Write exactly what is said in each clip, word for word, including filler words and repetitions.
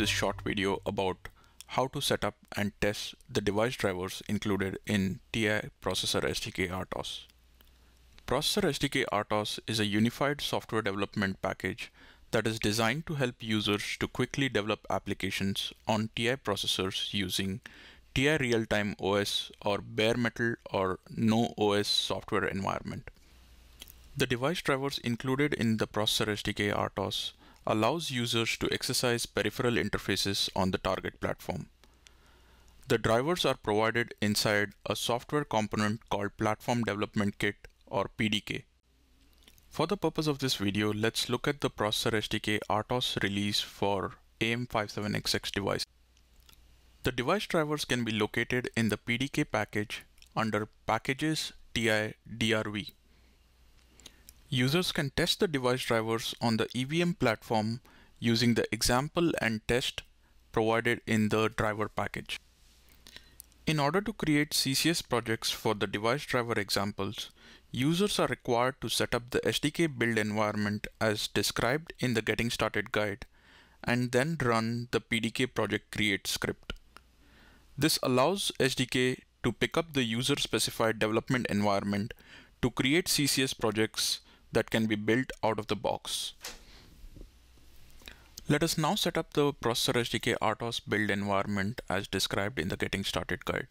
this short video about how to set up and test the device drivers included in T I Processor S D K R T O S. Processor S D K R T O S is a unified software development package that is designed to help users to quickly develop applications on T I processors using T I Real-Time O S or bare metal or no O S software environment. The device drivers included in the Processor S D K R T O S allows users to exercise peripheral interfaces on the target platform. The drivers are provided inside a software component called Platform Development Kit or P D K. For the purpose of this video, let's look at the Processor S D K R T O S release for A M five seven X X device. The device drivers can be located in the P D K package under Packages T I D R V. Users can test the device drivers on the E V M platform using the example and test provided in the driver package. In order to create C C S projects for the device driver examples, users are required to set up the S D K build environment as described in the Getting Started guide and then run the P D K project create script. This allows S D K to pick up the user-specified development environment to create C C S projects that can be built out of the box. Let us now set up the Processor S D K R T O S build environment as described in the Getting Started guide.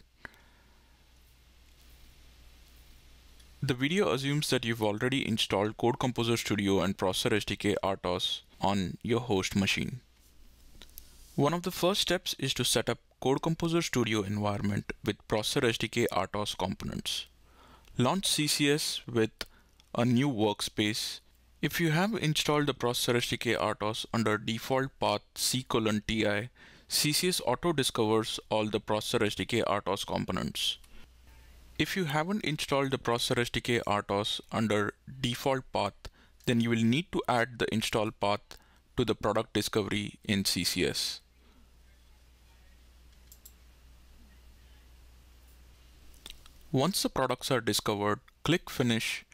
The video assumes that you've already installed Code Composer Studio and Processor S D K R T O S on your host machine. One of the first steps is to set up Code Composer Studio environment with Processor S D K R T O S components. Launch C C S with a new workspace. If you have installed the Processor S D K R T O S under default path C colon T I, C C S auto discovers all the Processor S D K R T O S components. If you haven't installed the Processor S D K R T O S under default path, then you will need to add the install path to the product discovery in C C S. Once the products are discovered, click Finish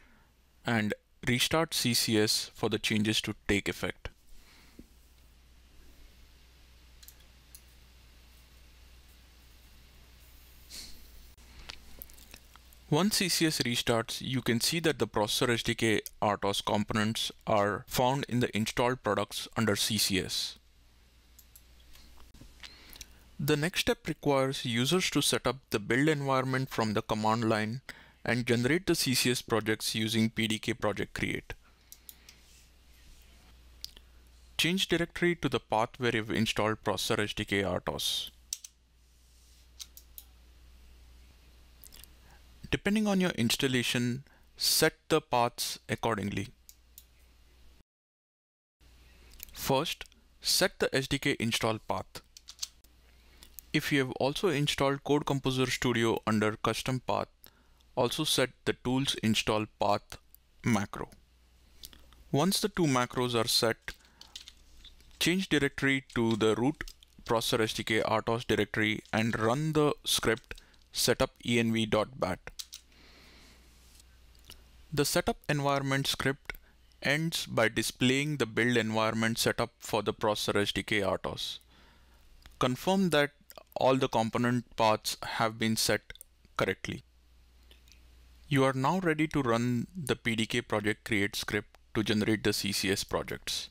and restart C C S for the changes to take effect. Once C C S restarts, you can see that the Processor S D K R T O S components are found in the installed products under C C S. The next step requires users to set up the build environment from the command line and generate the C C S projects using P D K project create. Change directory to the path where you've installed Processor S D K R T O S. Depending on your installation, set the paths accordingly. First, set the S D K install path. If you have also installed Code Composer Studio under Custom Path, also set the Tools Install Path macro. Once the two macros are set, change directory to the root Processor S D K R T O S directory and run the script setup E N V dot bat. The setup environment script ends by displaying the build environment setup for the Processor S D K R T O S. Confirm that all the component paths have been set correctly. You are now ready to run the P D K project create script to generate the C C S projects.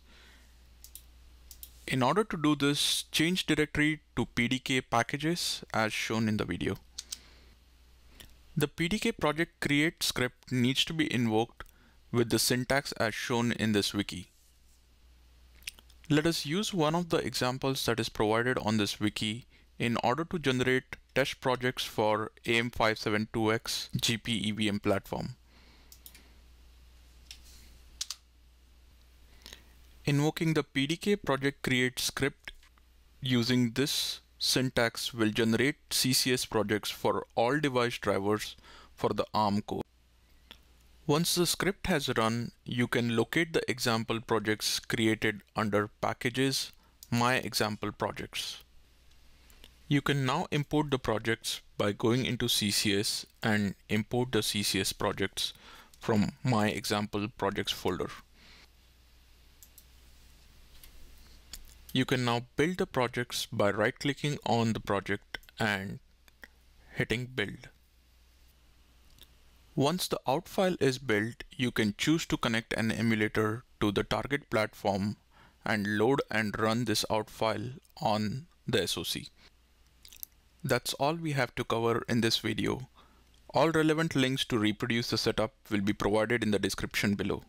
In order to do this, change directory to P D K packages as shown in the video. The P D K project create script needs to be invoked with the syntax as shown in this wiki. Let us use one of the examples that is provided on this wiki in order to generate test projects for A M five seven two X G P E V M platform. Invoking the P D K project create script using this syntax will generate C C S projects for all device drivers for the ARM core. Once the script has run, you can locate the example projects created under Packages, My Example Projects. You can now import the projects by going into C C S and import the C C S projects from My Example Projects folder. You can now build the projects by right-clicking on the project and hitting build. Once the out file is built, you can choose to connect an emulator to the target platform and load and run this out file on the S O C. That's all we have to cover in this video. All relevant links to reproduce the setup will be provided in the description below.